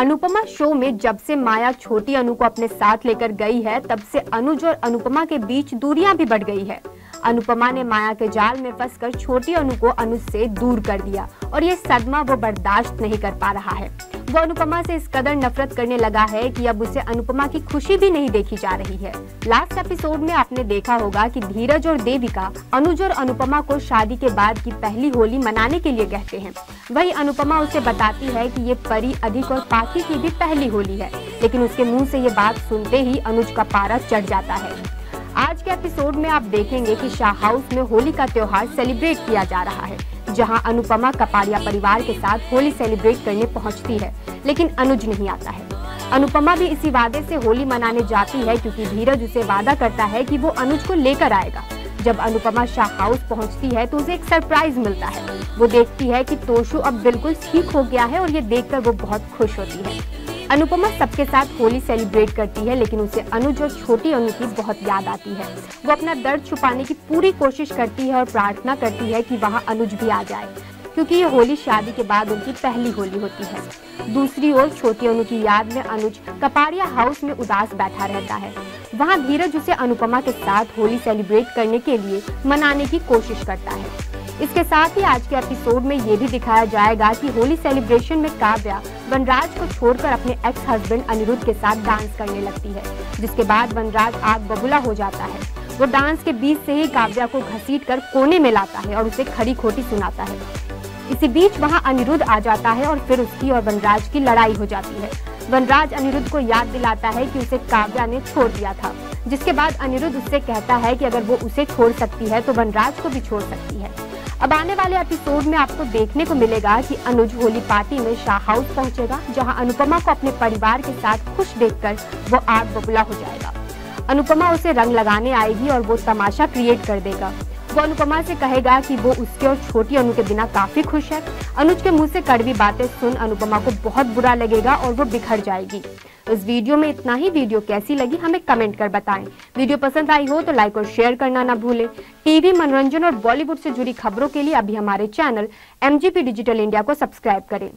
Anupama show में जब से माया छोटी अनु को अपने साथ लेकर गई है, तब से अनुज और अनुपमा के बीच दूरियां भी बढ़ गई है। अनुपमा ने माया के जाल में फंसकर छोटी अनु को अनुज से दूर कर दिया और ये सदमा वो बर्दाश्त नहीं कर पा रहा है। वो अनुपमा से इस कदर नफरत करने लगा है कि अब उसे अनुपमा की खुशी भी नहीं देखी जा रही है। लास्ट एपिसोड में आपने देखा होगा कि धीरज और देविका अनुज और अनुपमा को शादी के बाद की पहली होली मनाने के लिए कहते हैं। वही अनुपमा उसे बताती है कि ये परी, अधिक और पाकि की भी पहली होली है, लेकिन उसके मुँह से ये बात सुनते ही अनुज का पारा चढ़ जाता है। आज के एपिसोड में आप देखेंगे कि शाह हाउस में होली का त्योहार सेलिब्रेट किया जा रहा है, जहां अनुपमा कपाडिया परिवार के साथ होली सेलिब्रेट करने पहुंचती है, लेकिन अनुज नहीं आता है। अनुपमा भी इसी वादे से होली मनाने जाती है, क्योंकि धीरज उसे वादा करता है कि वो अनुज को लेकर आएगा। जब अनुपमा शाह हाउस पहुंचती है तो उसे एक सरप्राइज मिलता है। वो देखती है कि तोशु अब बिल्कुल ठीक हो गया है और ये देखकर वो बहुत खुश होती है। अनुपमा सबके साथ होली सेलिब्रेट करती है, लेकिन उसे अनुज और छोटी अनु की बहुत याद आती है। वो अपना दर्द छुपाने की पूरी कोशिश करती है और प्रार्थना करती है कि वहाँ अनुज भी आ जाए, क्योंकि ये होली शादी के बाद उनकी पहली होली होती है। दूसरी ओर छोटी अनु की याद में अनुज कपाडिया हाउस में उदास बैठा रहता है। वहाँ धीरज उसे अनुपमा के साथ होली सेलिब्रेट करने के लिए मनाने की कोशिश करता है। इसके साथ ही आज के एपिसोड में ये भी दिखाया जाएगा कि होली सेलिब्रेशन में काव्या वनराज को छोड़कर अपने एक्स हस्बैंड अनिरुद्ध के साथ डांस करने लगती है, जिसके बाद वनराज आग बबूला हो जाता है। वो डांस के बीच से ही काव्या को घसीटकर कोने में लाता है और उसे खरी खोटी सुनाता है। इसी बीच वहां अनिरुद्ध आ जाता है और फिर उसकी और वनराज की लड़ाई हो जाती है। वनराज अनिरुद्ध को याद दिलाता है कि उसे काव्या ने छोड़ दिया था, जिसके बाद अनिरुद्ध उससे कहता है कि अगर वो उसे छोड़ सकती है तो वनराज को भी छोड़ सकती है। अब आने वाले एपिसोड में आपको देखने को मिलेगा कि अनुज होली पार्टी में शाह हाउस पहुँचेगा, जहाँ अनुपमा को अपने परिवार के साथ खुश देखकर वो आग बबूला हो जाएगा। अनुपमा उसे रंग लगाने आएगी और वो तमाशा क्रिएट कर देगा। वो अनुपमा से कहेगा कि वो उसके और छोटी अनु के बिना काफी खुश है। अनुज के मुंह से कड़वी बातें सुन अनुपमा को बहुत बुरा लगेगा और वो बिखर जाएगी। इस वीडियो में इतना ही। वीडियो कैसी लगी हमें कमेंट कर बताएं। वीडियो पसंद आई हो तो लाइक और शेयर करना ना भूलें। टीवी, मनोरंजन और बॉलीवुड से जुड़ी खबरों के लिए अभी हमारे चैनल एमजीपी डिजिटल इंडिया को सब्सक्राइब करें।